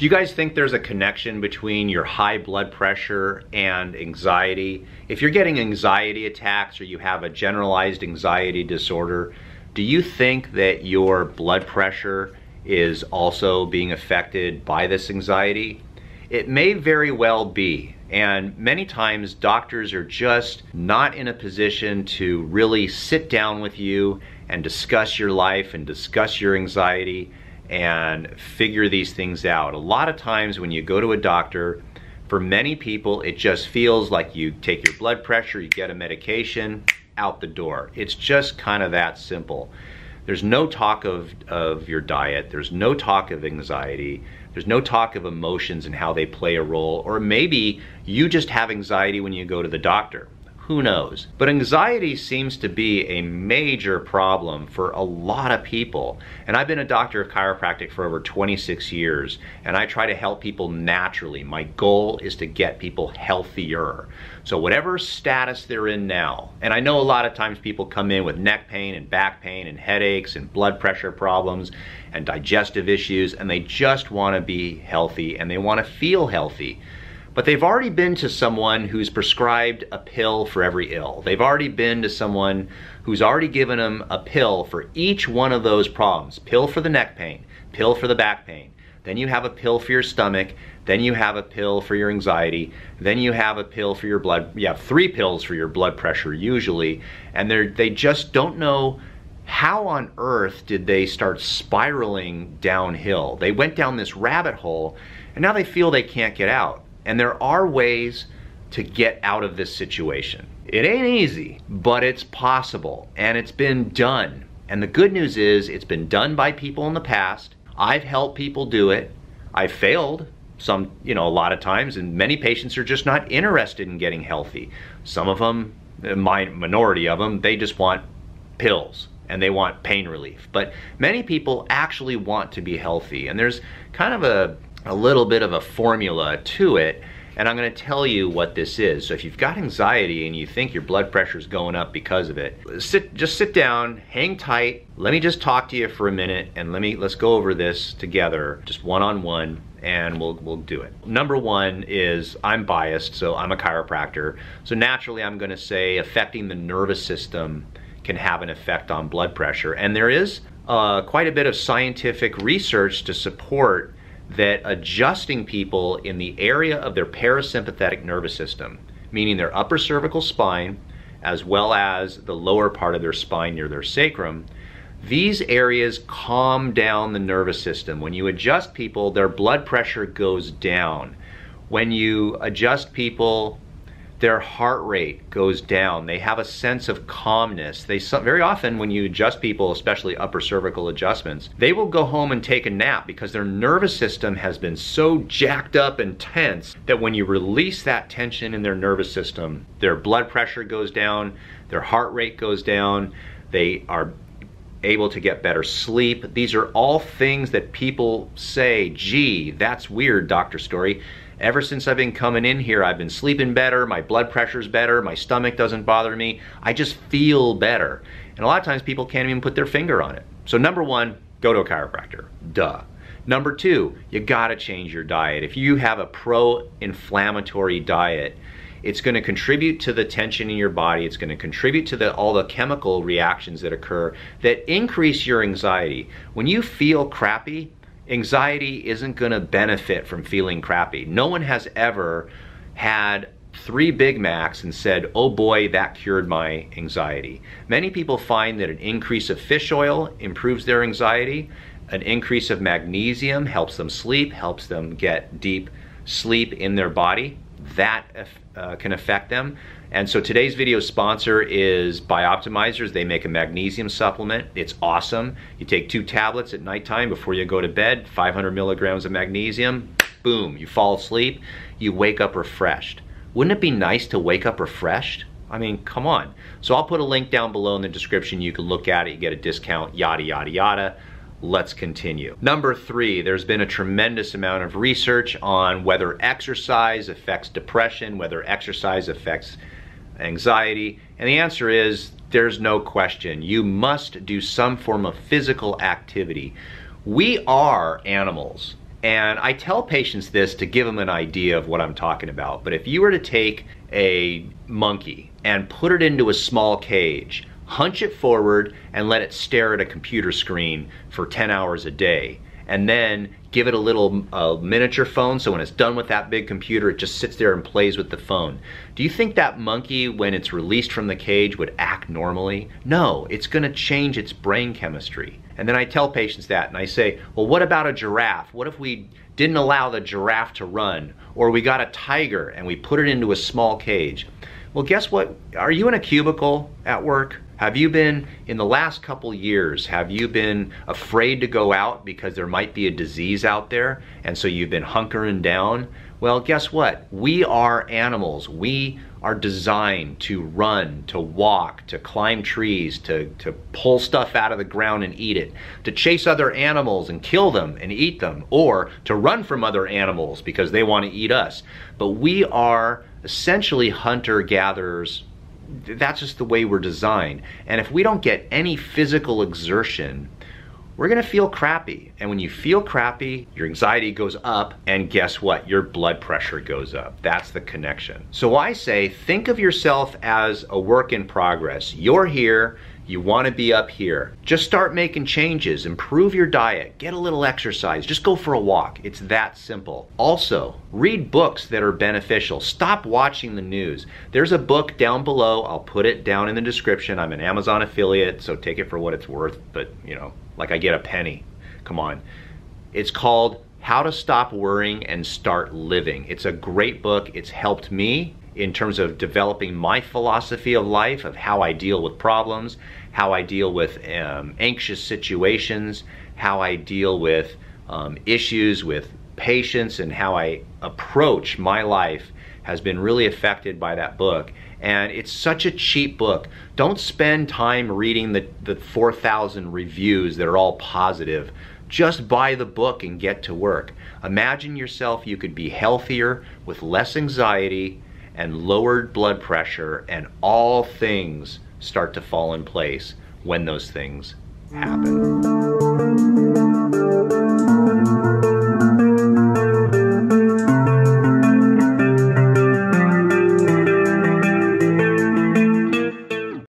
Do you guys think there's a connection between your high blood pressure and anxiety? If you're getting anxiety attacks or you have a generalized anxiety disorder, do you think that your blood pressure is also being affected by this anxiety? It may very well be, and many times doctors are just not in a position to really sit down with you and discuss your life and discuss your anxiety and figure these things out. A lot of times when you go to a doctor, for many people it just feels like you take your blood pressure, you get a medication, out the door. It's just kind of that simple. There's no talk of your diet, there's no talk of anxiety, there's no talk of emotions and how they play a role, or maybe you just have anxiety when you go to the doctor. Who knows? But anxiety seems to be a major problem for a lot of people. And I've been a doctor of chiropractic for over 26 years, and I try to help people naturally. My goal is to get people healthier. So whatever status they're in now, and I know a lot of times people come in with neck pain and back pain and headaches and blood pressure problems and digestive issues, and they just want to be healthy and they want to feel healthy. But they've already been to someone who's prescribed a pill for every ill. They've already been to someone who's already given them a pill for each one of those problems. Pill for the neck pain, pill for the back pain. Then you have a pill for your stomach, then you have a pill for your anxiety, then you have a pill for your blood, you have 3 pills for your blood pressure usually, and they just don't know how on earth did they start spiraling downhill. They went down this rabbit hole and now they feel they can't get out. And there are ways to get out of this situation. It ain't easy, but it's possible, and it's been done. And the good news is it's been done by people in the past. I've helped people do it. I've failed some, a lot of times, and many patients are just not interested in getting healthy. Some of them, my minority of them, they just want pills and they want pain relief. But many people actually want to be healthy, and there's kind of a little bit of a formula to it, and I'm going to tell you what this is. So if you've got anxiety and you think your blood pressure is going up because of it, just sit down, hang tight, let me just talk to you for a minute, and let's go over this together, just one-on-one, and we'll do it. Number one is I'm biased, so I'm a chiropractor, so naturally I'm going to say affecting the nervous system can have an effect on blood pressure, and there is quite a bit of scientific research to support that adjusting people in the area of their parasympathetic nervous system, meaning their upper cervical spine, as well as the lower part of their spine near their sacrum, these areas calm down the nervous system. When you adjust people, their blood pressure goes down. When you adjust people, their heart rate goes down. They have a sense of calmness. Very often when you adjust people, especially upper cervical adjustments, they will go home and take a nap because their nervous system has been so jacked up and tense that when you release that tension in their nervous system, their blood pressure goes down, their heart rate goes down, they are able to get better sleep. These are all things that people say, gee, that's weird, Dr. Story. Ever since I've been coming in here, I've been sleeping better, my blood pressure's better, my stomach doesn't bother me, I just feel better. And a lot of times people can't even put their finger on it. So number one, go to a chiropractor, duh. Number two, you gotta change your diet. If you have a pro-inflammatory diet, it's gonna contribute to the tension in your body, it's gonna contribute to all the chemical reactions that occur that increase your anxiety. When you feel crappy, anxiety isn't going to benefit from feeling crappy. No one has ever had 3 Big Macs and said, oh boy, that cured my anxiety. Many people find that an increase of fish oil improves their anxiety. An increase of magnesium helps them sleep, helps them get deep sleep in their body. That can affect them. And so today's video sponsor is Bioptimizers. They make a magnesium supplement. It's awesome. You take 2 tablets at nighttime before you go to bed, 500 milligrams of magnesium, boom, you fall asleep, you wake up refreshed. Wouldn't it be nice to wake up refreshed? I mean, come on. So I'll put a link down below in the description. You can look at it, you get a discount, yada, yada, yada. Let's continue. Number 3, there's been a tremendous amount of research on whether exercise affects depression, whether exercise affects anxiety, and the answer is there's no question. You must do some form of physical activity. We are animals, And I tell patients this to give them an idea of what I'm talking about. But if you were to take a monkey and put it into a small cage, hunch it forward and let it stare at a computer screen for 10 hours a day, and then give it a little miniature phone, so when it's done with that big computer, it just sits there and plays with the phone. Do you think that monkey, when it's released from the cage, would act normally? No, it's gonna change its brain chemistry. And then I tell patients that, and I say, well, what about a giraffe? What if we didn't allow the giraffe to run? Or we got a tiger and we put it into a small cage? Well, guess what? Are you in a cubicle at work? Have you been, in the last couple years, have you been afraid to go out because there might be a disease out there, and so you've been hunkering down? Well, guess what? We are animals. We are designed to run, to walk, to climb trees, to pull stuff out of the ground and eat it, to chase other animals and kill them and eat them, or to run from other animals because they want to eat us. But we are essentially hunter-gatherers. That's just the way we're designed. And if we don't get any physical exertion, we're gonna feel crappy. And when you feel crappy, your anxiety goes up, and guess what? Your blood pressure goes up. That's the connection. So I say, think of yourself as a work in progress. You're here, you wanna be up here. Just start making changes, improve your diet, get a little exercise, just go for a walk. It's that simple. Also, read books that are beneficial. Stop watching the news. There's a book down below, I'll put it down in the description. I'm an Amazon affiliate, so take it for what it's worth, but you know, like I get a penny, come on. It's called How to Stop Worrying and Start Living. It's a great book, it's helped me in terms of developing my philosophy of life, of how I deal with problems, how I deal with anxious situations, how I deal with issues with patients, and how I approach my life has been really affected by that book. And it's such a cheap book. Don't spend time reading the 4,000 reviews that are all positive. Just buy the book and get to work. Imagine yourself, you could be healthier with less anxiety and lowered blood pressure, and all things start to fall in place when those things happen.